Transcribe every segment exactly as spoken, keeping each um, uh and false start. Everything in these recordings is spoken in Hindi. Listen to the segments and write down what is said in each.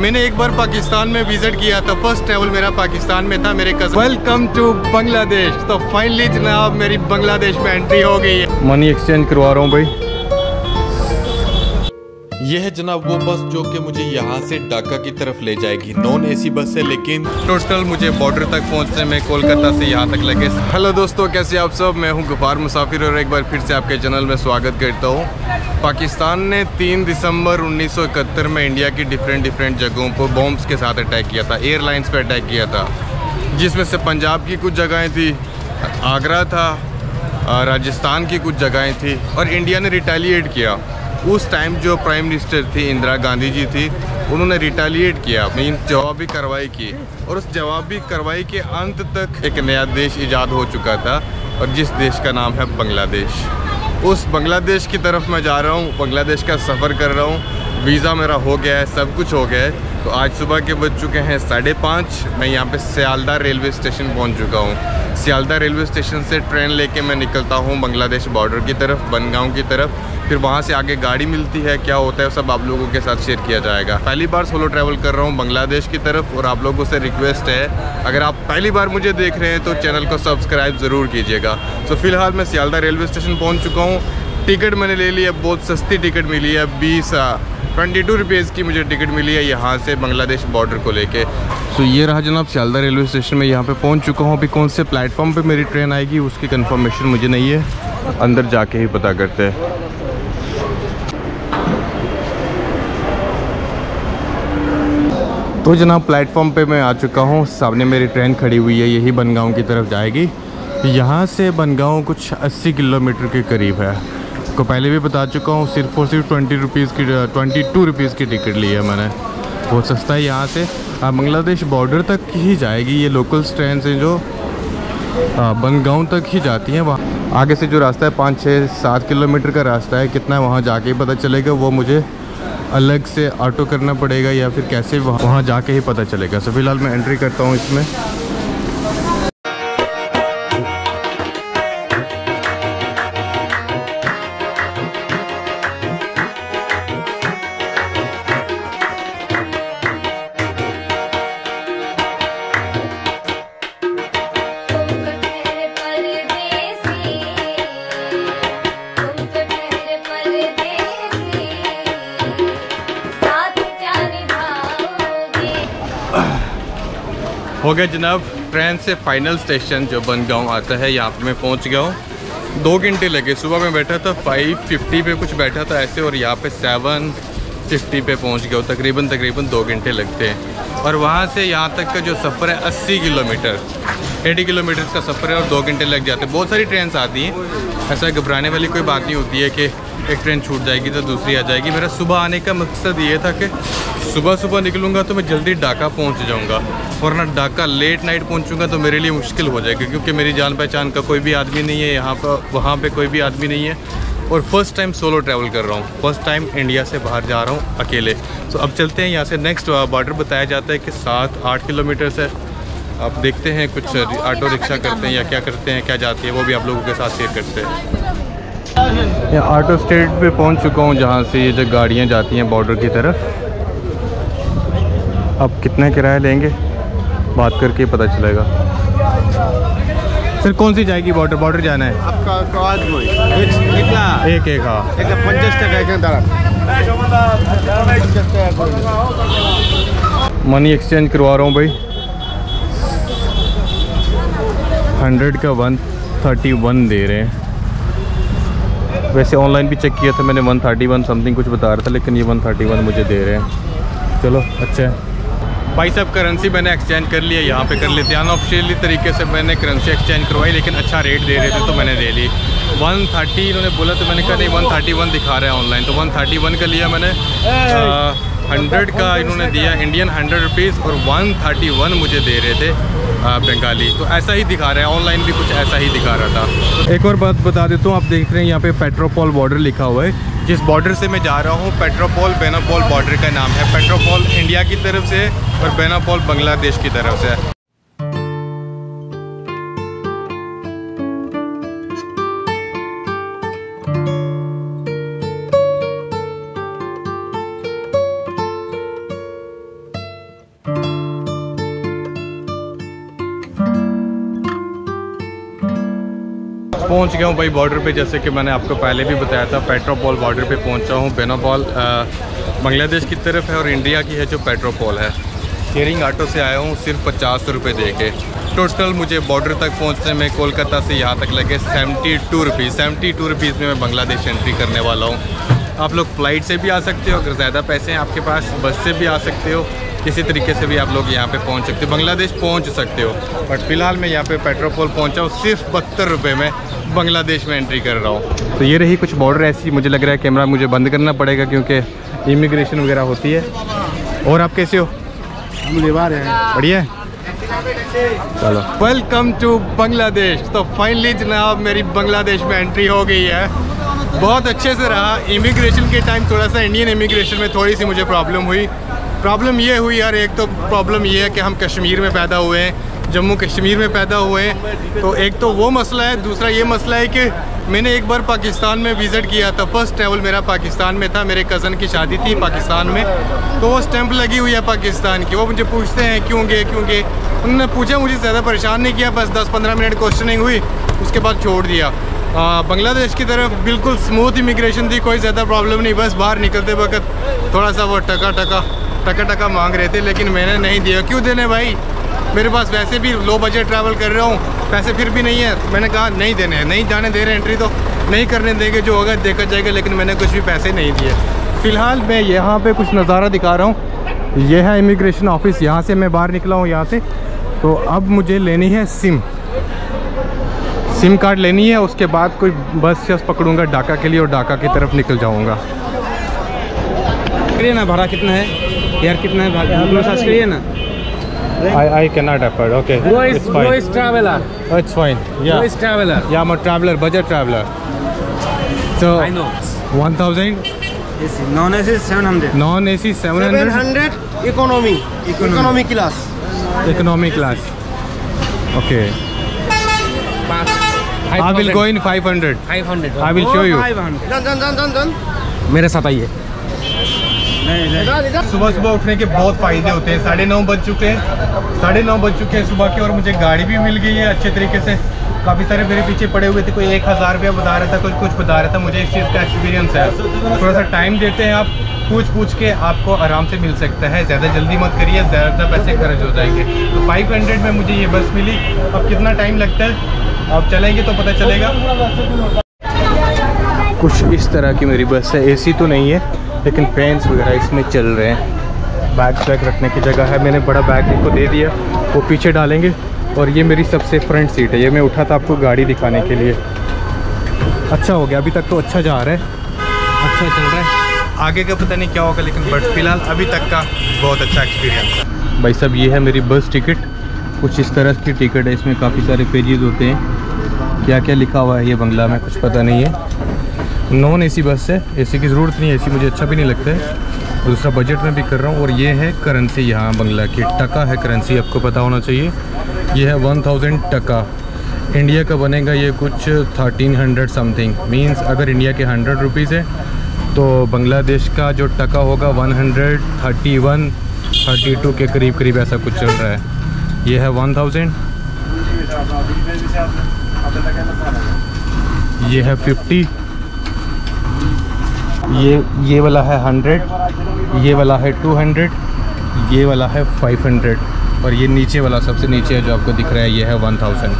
मैंने एक बार पाकिस्तान में विजिट किया था, फर्स्ट ट्रैवल मेरा पाकिस्तान में था मेरे कज़न। Welcome to Bangladesh. तो फाइनली जनाब मेरी बांग्लादेश में एंट्री हो गई है। मनी एक्सचेंज करवा रहा हूँ भाई। यह जनाब वो बस जो कि मुझे यहाँ से ढाका की तरफ ले जाएगी, नॉन एसी बस है लेकिन टोटल मुझे बॉर्डर तक पहुँचने में कोलकाता से यहाँ तक लगे। हेलो दोस्तों, कैसे आप सब? मैं हूँ गफार मुसाफिर और एक बार फिर से आपके चैनल में स्वागत करता हूँ। पाकिस्तान ने तीन दिसंबर उन्नीस सौ इकहत्तर में इंडिया की डिफरेंट डिफरेंट जगहों पर बॉम्ब्स के साथ अटैक किया था, एयरलाइंस पर अटैक किया था, जिसमें से पंजाब की कुछ जगहें थी, आगरा था, राजस्थान की कुछ जगहें थी और इंडिया ने रिटेलिएट किया। उस टाइम जो प्राइम मिनिस्टर थी इंदिरा गांधी जी थी, उन्होंने रिटेलिएट किया, अपनी जवाबी कार्रवाई की और उस जवाबी कार्रवाई के अंत तक एक नया देश ईजाद हो चुका था और जिस देश का नाम है बांग्लादेश। उस बांग्लादेश की तरफ मैं जा रहा हूँ, बांग्लादेश का सफ़र कर रहा हूँ। वीज़ा मेरा हो गया है, सब कुछ हो गया है। तो आज सुबह के बज चुके हैं साढ़े पाँच। मैं यहाँ पर सियालदा रेलवे स्टेशन पहुँच चुका हूँ। सियालदा रेलवे स्टेशन से ट्रेन लेके मैं निकलता हूँ बांग्लादेश बॉर्डर की तरफ, बनगाँव की तरफ। फिर वहाँ से आगे गाड़ी मिलती है, क्या होता है सब आप लोगों के साथ शेयर किया जाएगा। पहली बार सोलो ट्रैवल कर रहा हूँ बांग्लादेश की तरफ और आप लोगों से रिक्वेस्ट है, अगर आप पहली बार मुझे देख रहे हैं तो चैनल को सब्सक्राइब ज़रूर कीजिएगा। तो फिलहाल मैं सियालदा रेलवे स्टेशन पहुँच चुका हूँ। टिकट मैंने ले ली है, बहुत सस्ती टिकट मिली है, बीस ट्वेंटी टू रुपीज़ की मुझे टिकट मिली है यहाँ से बांग्लादेश बॉर्डर को लेके। तो ये रहा जनाब सियालदा रेलवे स्टेशन में यहाँ पे पहुँच चुका हूँ। अभी कौन से प्लेटफॉर्म पे मेरी ट्रेन आएगी उसकी कंफर्मेशन मुझे नहीं है, अंदर जाके ही पता करते हैं। तो जनाब प्लेटफॉर्म पे मैं आ चुका हूँ, सामने मेरी ट्रेन खड़ी हुई है, यही बनगाँव की तरफ जाएगी। यहाँ से बनगाँव कुछ अस्सी किलोमीटर के करीब है। को पहले भी बता चुका हूँ, सिर्फ और सिर्फ ट्वेंटी रुपीज़ की ट्वेंटी टू रुपीज़ की टिकट ली है मैंने, बहुत सस्ता है। यहाँ से बांग्लादेश बॉर्डर तक ही जाएगी ये लोकल्स ट्रेन से, जो बनगाँव तक ही जाती हैं। वहाँ आगे से जो रास्ता है पाँच छः सात किलोमीटर का रास्ता है, कितना वहाँ जाके ही पता चलेगा, वो मुझे अलग से ऑटो करना पड़ेगा या फिर कैसे वहाँ जाके ही पता चलेगा। सो फिलहाल मैं एंट्री करता हूँ इसमें। हो गया जनाब ट्रेन से फाइनल स्टेशन जो बनगाँव आता है, यहाँ पर मैं पहुँच गया हूँ। दो घंटे लगे, सुबह मैं बैठा था फाइव फिफ्टी पे कुछ बैठा था ऐसे और यहाँ पे सेवन फिफ्टी पे पहुँच गया हूँ। तकरीबन तकरीबन दो घंटे लगते हैं और वहाँ से यहाँ तक का जो सफ़र है अस्सी किलोमीटर अस्सी किलोमीटर का सफ़र है और दो घंटे लग जाते हैं। बहुत सारी ट्रेन आती हैं, ऐसा घबराने वाली कोई बात नहीं होती है कि एक ट्रेन छूट जाएगी तो दूसरी आ जाएगी। मेरा सुबह आने का मकसद ये था कि सुबह सुबह निकलूँगा तो मैं जल्दी ढाका पहुँच जाऊँगा, वरना ढाका लेट नाइट पहुँचूँगा तो मेरे लिए मुश्किल हो जाएगा, क्योंकि मेरी जान पहचान का कोई भी आदमी नहीं है यहाँ पर, वहाँ पर कोई भी आदमी नहीं है और फर्स्ट टाइम सोलो ट्रैवल कर रहा हूँ, फर्स्ट टाइम इंडिया से बाहर जा रहा हूँ अकेले। तो अब चलते हैं यहाँ से। नेक्स्ट बॉर्डर बताया जाता है कि सात आठ किलोमीटर से, आप देखते हैं कुछ ऑटो रिक्शा करते हैं या क्या करते हैं, क्या जाती है, वो भी आप लोगों के साथ शेयर करते हैं। यहाँ ऑटो स्टैंड पे पहुँच चुका हूँ जहाँ से ये जो गाड़ियाँ जाती हैं बॉर्डर की तरफ। अब कितना किराया लेंगे बात करके पता चलेगा। सर कौन सी जाएगी बॉर्डर? बॉर्डर जाना है आपका काज में कितना? एक एक हाँ एक पंचाश टका। मनी एक्सचेंज करवा रहा हूँ भाई। हंड्रेड का वन थर्टी वन दे रहे हैं। वैसे ऑनलाइन भी चेक किया था मैंने, वन थर्टी वन समथिंग कुछ बता रहा था, लेकिन ये वन थर्टी वन मुझे दे रहे हैं। चलो अच्छा है भाई साहब, करेंसी मैंने एक्सचेंज कर लिया, यहाँ पे कर लेते हैं। अनऑफिशियली तरीके से मैंने करेंसी एक्सचेंज करवाई, लेकिन अच्छा रेट दे रहे थे तो मैंने ले ली। वन थर्टी इन्होंने बोला तो मैंने कहा नहीं, वन थर्टी वन दिखा रहा है ऑनलाइन, तो वन थर्टी वन का लिया मैंने। हंड्रेड का इन्होंने दिया, इंडियन हंड्रेड रुपीज़ और वन थर्टी वन मुझे दे रहे थे बंगाली, तो ऐसा ही दिखा रहा है ऑनलाइन भी, कुछ ऐसा ही दिखा रहा था। एक और बात बता देता हूँ, आप देख रहे हैं यहाँ पे पेट्रोपोल बॉर्डर लिखा हुआ है, जिस बॉर्डर से मैं जा रहा हूँ पेट्रोपोल बेनापोल बॉर्डर का नाम है। पेट्रोपोल इंडिया की तरफ से और बेनापोल बांग्लादेश की तरफ से। पहुंच गया हूं भाई बॉर्डर पे, जैसे कि मैंने आपको पहले भी बताया था। पेट्रोपोल बॉर्डर पे पहुंचा हूं। बेनापोल बांग्लादेश की तरफ है और इंडिया की है जो पेट्रोपोल है। शेयरिंग ऑटो से आया हूं सिर्फ पचास रुपये दे के। टोटल मुझे बॉर्डर तक पहुंचने में कोलकाता से यहाँ तक लगे seventy two rupees. Seventy two rupees में मैं बांग्लादेश एंट्री करने वाला हूँ। आप लोग फ़्लाइट से भी आ सकते हो, अगर ज़्यादा पैसे हैं आपके पास बस से भी आ सकते हो, किसी तरीके से भी आप लोग यहाँ पे पहुँच सकते हो, बांग्लादेश पहुँच सकते हो। बट फिलहाल मैं यहाँ पे पेट्रोपोल पहुँचा हूँ, सिर्फ बहत्तर रुपये में बांग्लादेश में एंट्री कर रहा हूँ। तो ये रही कुछ बॉर्डर ऐसी, मुझे लग रहा है कैमरा मुझे बंद करना पड़ेगा क्योंकि इमिग्रेशन वगैरह होती है। और आप कैसे हो? मुझे बढ़िया है, चलो। Welcome to Bangladesh. तो फाइनली जनाब मेरी बांग्लादेश में एंट्री हो गई है, बहुत अच्छे से रहा। इमिग्रेशन के टाइम थोड़ा सा इंडियन इमिग्रेशन में थोड़ी सी मुझे प्रॉब्लम हुई। प्रॉब्लम ये हुई यार, एक तो प्रॉब्लम ये है कि हम कश्मीर में पैदा हुए हैं, जम्मू कश्मीर में पैदा हुए हैं, तो एक तो वो मसला है। दूसरा ये मसला है कि मैंने एक बार पाकिस्तान में विज़िट किया था, फर्स्ट ट्रैवल मेरा पाकिस्तान में था। मेरे कज़न की शादी थी पाकिस्तान में, तो वो स्टैंप लगी हुई है पाकिस्तान की। वो मुझे पूछते हैं क्यों गए क्यों गए, उन्होंने पूछा, मुझे ज़्यादा परेशान नहीं किया, बस दस पंद्रह मिनट क्वेश्चनिंग हुई, उसके बाद छोड़ दिया। बांग्लादेश की तरफ बिल्कुल स्मूथ इमिग्रेशन थी, कोई ज़्यादा प्रॉब्लम नहीं। बस बाहर निकलते वक्त थोड़ा सा वो टका टका टका टका मांग रहे थे, लेकिन मैंने नहीं दिया। क्यों देने भाई, मेरे पास वैसे भी लो बजट ट्रैवल कर रहा हूँ, पैसे फिर भी नहीं है। मैंने कहा नहीं देने हैं, नहीं जाने दे रहे एंट्री तो नहीं करने देंगे, जो होगा देखा जाएगा। लेकिन मैंने कुछ भी पैसे नहीं दिए। फ़िलहाल मैं यहाँ पर कुछ नज़ारा दिखा रहा हूँ, यह है इमिग्रेशन ऑफिस। यहाँ से मैं बाहर निकला हूँ, यहाँ से तो अब मुझे लेनी है सिम, सिम कार्ड लेनी है। उसके बाद कोई बस से पकड़ूंगा ढाका के लिए और ढाका की तरफ निकल जाऊंगा। करिए ना, भाड़ा कितना है यार, कितना है भाड़ा, आप लोग सर्च करिए ना। I I can not afford. Okay, वो इज ट्रैवलर, इट्स फाइन। या वो इज ट्रैवलर, या मैं traveller, budget traveller. So I know one thousand AC, non AC seven hundred, non AC seven hundred, economy economy class, economy class. Okay, I will go in five hundred. five hundred. I will show you. Done, done, done, done, done. मेरे साथ आइए। सुबह सुबह उठने के बहुत फ़ायदे होते हैं। साढ़े नौ बज चुके हैं, साढ़े नौ बज चुके हैं सुबह के, और मुझे गाड़ी भी मिल गई है अच्छे तरीके से। काफ़ी सारे मेरे पीछे पड़े हुए थे, कोई एक हज़ार रुपया बता रहा था, कोई कुछ बता रहा था। मुझे इस चीज़ का एक्सपीरियंस है, थोड़ा सा टाइम देते हैं आप, पूछ पूछ के आपको आराम से मिल सकता है। ज़्यादा जल्दी मत करिए, ज़्यादा पैसे खर्च हो जाएंगे। तो फाइव हंड्रेड में मुझे ये बस मिली। अब कितना टाइम लगता है, आप चलेंगे तो पता चलेगा। कुछ इस तरह की मेरी बस है, एसी तो नहीं है लेकिन फैंस वगैरह इसमें चल रहे हैं। बैग बैग रखने की जगह है, मैंने बड़ा बैग इनको दे दिया, वो पीछे डालेंगे। और ये मेरी सबसे फ्रंट सीट है, ये मैं उठा था आपको गाड़ी दिखाने के लिए। अच्छा हो गया, अभी तक तो अच्छा जा रहा है, अच्छा चल रहा है। आगे का पता नहीं क्या होगा, लेकिन बट फिलहाल अभी तक का बहुत अच्छा एक्सपीरियंस है भाई साहब। ये है मेरी बस टिकट, कुछ इस तरह की टिकट है, इसमें काफ़ी सारे पेजेस होते हैं। क्या क्या लिखा हुआ है ये बंगला में कुछ पता नहीं है। नॉन एसी बस है, एसी की ज़रूरत नहीं है, एसी मुझे अच्छा भी नहीं लगता है। दूसरा बजट में भी कर रहा हूँ। और ये है करेंसी, यहाँ बंगला की टका है करेंसी, आपको पता होना चाहिए। ये है वन थाउजेंड टका, इंडिया का बनेगा ये कुछ थर्टीन हंड्रेड समथिंग। मीन्स अगर इंडिया के हंड्रेड रुपीज़ है तो बांग्लादेश का जो टका होगा one hundred thirty one thirty two के करीब करीब ऐसा कुछ चल रहा है। ये है वन थाउजेंड, ये है फिफ्टी, ये ये वाला है हंड्रेड, ये वाला है टू हंड्रेड, ये वाला है फाइव हंड्रेड, और ये नीचे वाला सबसे नीचे है जो आपको दिख रहा है, ये है वन थाउजेंड।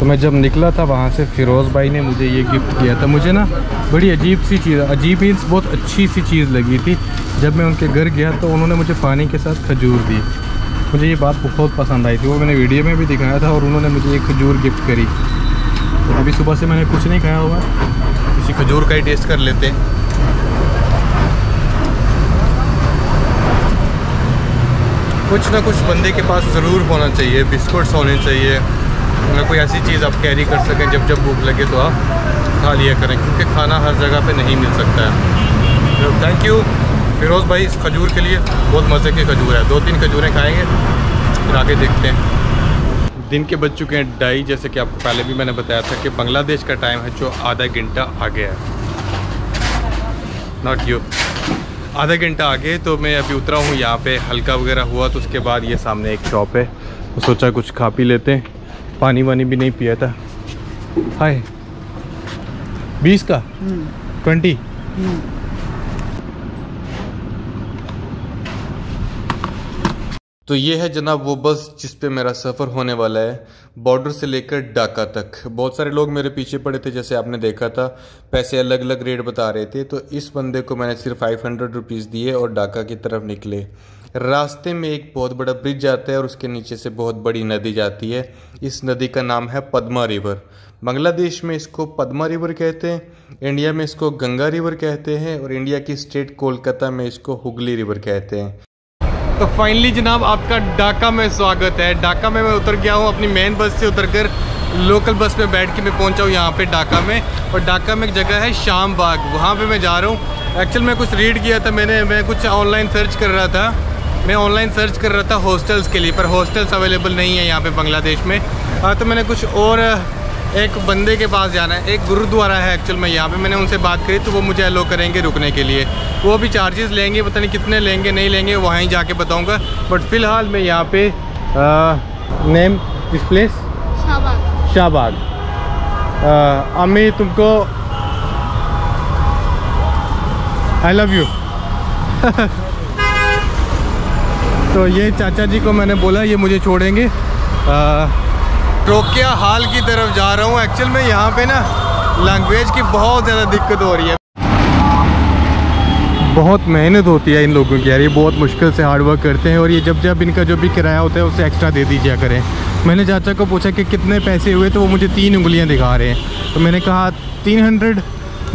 तो मैं जब निकला था वहाँ से फिरोज़ भाई ने मुझे ये गिफ्ट किया था। मुझे ना बड़ी अजीब सी चीज़, अजीब मीन्स बहुत अच्छी सी चीज़ लगी थी। जब मैं उनके घर गया तो उन्होंने मुझे पानी के साथ खजूर दी, मुझे ये बात बहुत पसंद आई थी। वो मैंने वीडियो में भी दिखाया था, और उन्होंने मुझे एक खजूर गिफ्ट करी। तो अभी सुबह से मैंने कुछ नहीं खाया हुआ, किसी खजूर का ही टेस्ट कर लेते हैं। कुछ ना कुछ बंदे के पास ज़रूर होना चाहिए, बिस्कुट्स होने चाहिए, अगर कोई ऐसी चीज़ आप कैरी कर सकें, जब जब भूख लगे तो आप खा लिया करें, क्योंकि खाना हर जगह पे नहीं मिल सकता है। थैंक यू फिरोज़ भाई इस खजूर के लिए, बहुत मज़े के खजूर है। दो तीन खजूरें खाएंगे, फिर आगे देखते हैं। दिन के बज चुके हैं ढाई, जैसे कि आपको पहले भी मैंने बताया था कि बांग्लादेश का टाइम है जो आधा घंटा आगे है, नॉट यू, आधा घंटा आगे। तो मैं अभी उतरा हूँ यहाँ पे, हल्का वगैरह हुआ, तो उसके बाद ये सामने एक शॉप है, तो सोचा कुछ खा पी लेते हैं। पानी वानी भी नहीं पिया था। हाय बीस का ट्वेंटी। तो ये है जनाब वो बस जिस पे मेरा सफ़र होने वाला है बॉर्डर से लेकर ढाका तक। बहुत सारे लोग मेरे पीछे पड़े थे, जैसे आपने देखा था, पैसे अलग अलग रेट बता रहे थे। तो इस बंदे को मैंने सिर्फ फाइव हंड्रेड रुपीज़ दिए और ढाका की तरफ निकले। रास्ते में एक बहुत बड़ा ब्रिज जाता है और उसके नीचे से बहुत बड़ी नदी जाती है। इस नदी का नाम है पद्मा रिवर। बांग्लादेश में इसको पद्मा रिवर कहते हैं, इंडिया में इसको गंगा रिवर कहते हैं और इंडिया की स्टेट कोलकाता में इसको हुगली रिवर कहते हैं। तो फाइनली जनाब आपका ढाका में स्वागत है। ढाका में मैं उतर गया हूँ, अपनी मेन बस से उतरकर लोकल बस में बैठ के मैं पहुँचा हूँ यहाँ पे ढाका में। और ढाका में एक जगह है शाहबाग, वहाँ पे मैं जा रहा हूँ। एक्चुअल मैं कुछ रीड किया था, मैंने मैं कुछ ऑनलाइन सर्च कर रहा था मैं ऑनलाइन सर्च कर रहा था हॉस्टल्स के लिए, पर हॉस्टल्स अवेलेबल नहीं है यहाँ पर बांग्लादेश में। तो मैंने कुछ और एक बंदे के पास जाना है, एक गुरुद्वारा है एक्चुअल में यहाँ पे, मैंने उनसे बात करी तो वो मुझे अलो करेंगे रुकने के लिए। वो भी चार्जेस लेंगे, पता नहीं कितने लेंगे नहीं लेंगे, वहाँ ही जाके बताऊँगा। बट फ़िलहाल मैं यहाँ पे नेम इस प्लेस शाहबाग शाहबाग अम्मी तुमको आई लव यू। तो ये चाचा जी को मैंने बोला ये मुझे छोड़ेंगे। आ, रोकिया हॉल की तरफ जा रहा हूँ। एक्चुअल में यहाँ पे ना लैंग्वेज की बहुत ज़्यादा दिक्कत हो रही है, बहुत मेहनत होती है इन लोगों की यार, ये बहुत मुश्किल से हार्ड वर्क करते हैं। और ये जब जब इनका जो भी किराया होता है उसे एक्स्ट्रा दे दीजिए करें। मैंने चाचा को पूछा कि कितने पैसे हुए, तो वो मुझे तीन उंगलियाँ दिखा रहे हैं। तो मैंने कहा तीन हंड्रेड,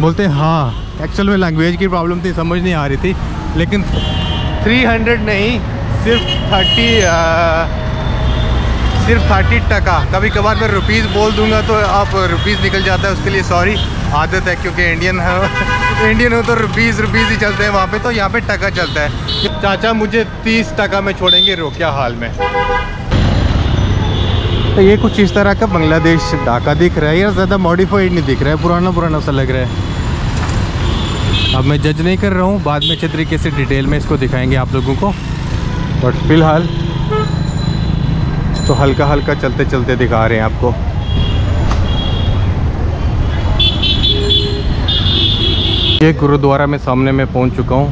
बोलते हाँ। एक्चुअल में लैंग्वेज की प्रॉब्लम थी, समझ नहीं आ रही थी, लेकिन थ्री हंड्रेड नहीं सिर्फ थर्टी सिर्फ थर्टी टका। कभी कभार मैं रुपीज़ बोल दूंगा तो आप रुपीज़ निकल जाता है, उसके लिए सॉरी, आदत है क्योंकि इंडियन है इंडियन हो तो रुपीज़ रुपीज़ ही चलते हैं वहाँ पे, तो यहाँ पे टका चलता है। चाचा मुझे तीस टका में छोड़ेंगे रोकिया हाल में। तो ये कुछ इस तरह का बांग्लादेश ढाका दिख रहा है यार, ज़्यादा मॉडिफाइड नहीं दिख रहा है, पुराना पुराना सा लग रहा है। अब मैं जज नहीं कर रहा हूँ, बाद में अच्छे तरीके से डिटेल में इसको दिखाएँगे आप लोगों को। बट फिलहाल तो हल्का हल्का चलते चलते दिखा रहे हैं आपको। ये गुरुद्वारा में सामने में पहुंच चुका हूं,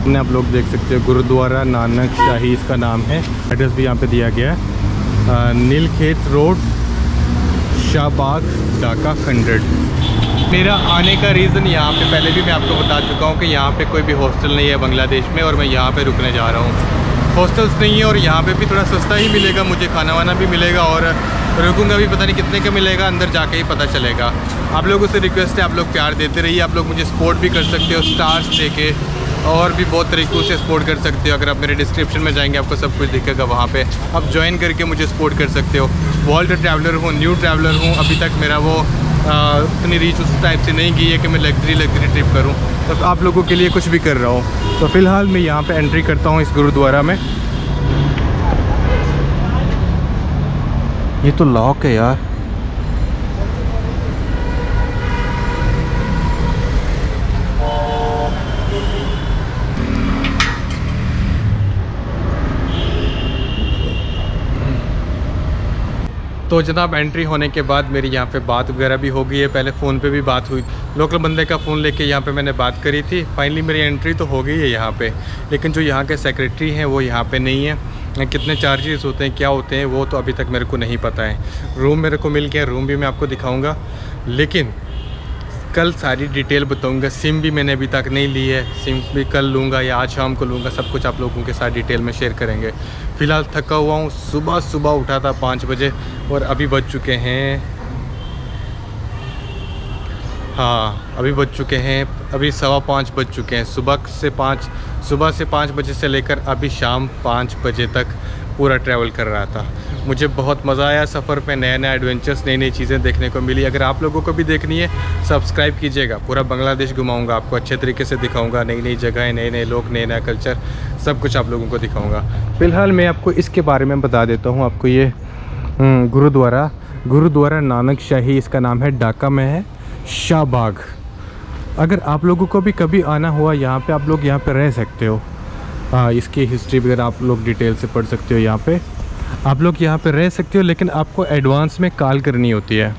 अपने आप लोग देख सकते हो, गुरुद्वारा नानक शाही इसका नाम है। एड्रेस भी यहां पे दिया गया है, नीलखेत रोड शाहबाग ढाका हंड्रेड। मेरा आने का रीज़न यहाँ पे पहले भी मैं आपको बता चुका हूँ कि यहाँ पे कोई भी हॉस्टल नहीं है बांग्लादेश में और मैं यहाँ पे रुकने जा रहा हूँ। हॉस्टल्स नहीं है और यहाँ पे भी थोड़ा सस्ता ही मिलेगा मुझे, खाना वाना भी मिलेगा और रुकूंगा भी, पता नहीं कितने का मिलेगा, अंदर जाके ही पता चलेगा। आप लोगों से रिक्वेस्ट है, आप लोग प्यार देते रहिए, आप लोग मुझे सपोर्ट भी कर सकते हो स्टार्स देके, और भी बहुत तरीक़ों से सपोर्ट कर सकते हो। अगर आप मेरे डिस्क्रिप्शन में जाएंगे आपको सब कुछ दिखेगा, वहाँ पे आप ज्वाइन करके मुझे सपोर्ट कर सकते हो। वर्ल्ड ट्रैवलर हूँ, न्यू ट्रैवलर हूँ, अभी तक मेरा वो उतनी रीच उस टाइप से नहीं गई है कि मैं लग्जरी लग्जरी ट्रिप करूं, तो आप लोगों के लिए कुछ भी कर रहा हूं। तो फ़िलहाल मैं यहां पे एंट्री करता हूं इस गुरुद्वारा में। ये तो लॉक है यार, तो जनाब एंट्री होने के बाद मेरी यहाँ पे बात वगैरह भी हो गई है, पहले फ़ोन पे भी बात हुई, लोकल बंदे का फ़ोन लेके यहाँ पे मैंने बात करी थी। फाइनली मेरी एंट्री तो हो गई है यहाँ पे, लेकिन जो यहाँ के सेक्रेटरी हैं वो यहाँ पे नहीं है। कितने चार्जेस होते हैं क्या होते हैं वो तो अभी तक मेरे को नहीं पता है। रूम मेरे को मिल गया, रूम भी मैं आपको दिखाऊँगा, लेकिन कल सारी डिटेल बताऊंगा। सिम भी मैंने अभी तक नहीं ली है, सिम भी कल लूँगा या आज शाम को लूँगा, सब कुछ आप लोगों के साथ डिटेल में शेयर करेंगे। फ़िलहाल थका हुआ हूँ, सुबह सुबह उठा था पाँच बजे और अभी बज चुके हैं हाँ अभी बज चुके हैं अभी सवा पाँच बज चुके हैं। सुबह से पाँच सुबह से पाँच बजे से लेकर अभी शाम पाँच बजे तक पूरा ट्रैवल कर रहा था। मुझे बहुत मज़ा आया सफ़र पे, नए नए एडवेंचर्स, नई नई चीज़ें देखने को मिली। अगर आप लोगों को भी देखनी है सब्सक्राइब कीजिएगा, पूरा बांग्लादेश घुमाऊंगा आपको, अच्छे तरीके से दिखाऊंगा, नई नई जगहें, नए नए लोग, नए नया कल्चर, सब कुछ आप लोगों को दिखाऊंगा। फ़िलहाल मैं आपको इसके बारे में बता देता हूँ। आपको ये गुरुद्वारा गुरुद्वारा नानक शाही इसका नाम है, ढाका में है शाहबाग। अगर आप लोगों को भी कभी आना हुआ यहाँ पर, आप लोग यहाँ पर रह सकते हो। हाँ, इसकी हिस्ट्री वगैरह आप लोग डिटेल से पढ़ सकते हो यहाँ पे। आप लोग यहाँ पे रह सकते हो, लेकिन आपको एडवांस में कॉल करनी होती है,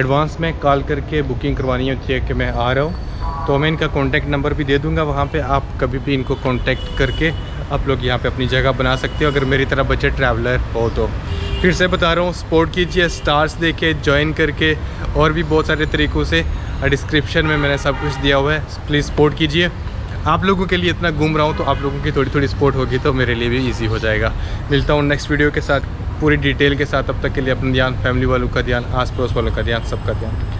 एडवांस में कॉल करके बुकिंग करवानी होती है कि मैं आ रहा हूँ। तो मैं इनका कॉन्टैक्ट नंबर भी दे दूँगा, वहाँ पे आप कभी भी इनको कॉन्टैक्ट करके आप लोग यहाँ पे अपनी जगह बना सकते हो, अगर मेरी तरह बजट ट्रैवलर हो तो। फिर से बता रहा हूँ, सपोर्ट कीजिए स्टार्स देके, ज्वाइन करके, और भी बहुत सारे तरीक़ों से। डिस्क्रिप्शन में मैंने सब कुछ दिया हुआ है, प्लीज़ सपोर्ट कीजिए। आप लोगों के लिए इतना घूम रहा हूँ तो आप लोगों की थोड़ी थोड़ी सपोर्ट होगी तो मेरे लिए भी ईजी हो जाएगा। मिलता हूँ नेक्स्ट वीडियो के साथ पूरी डिटेल के साथ। तब तक के लिए अपना ध्यान, फैमिली वालों का ध्यान, आस पड़ोस वालों का ध्यान, सबका ध्यान।